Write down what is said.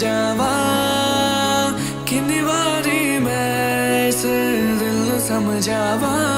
जावा किन्नी बारी मैं इस दिल समझावा।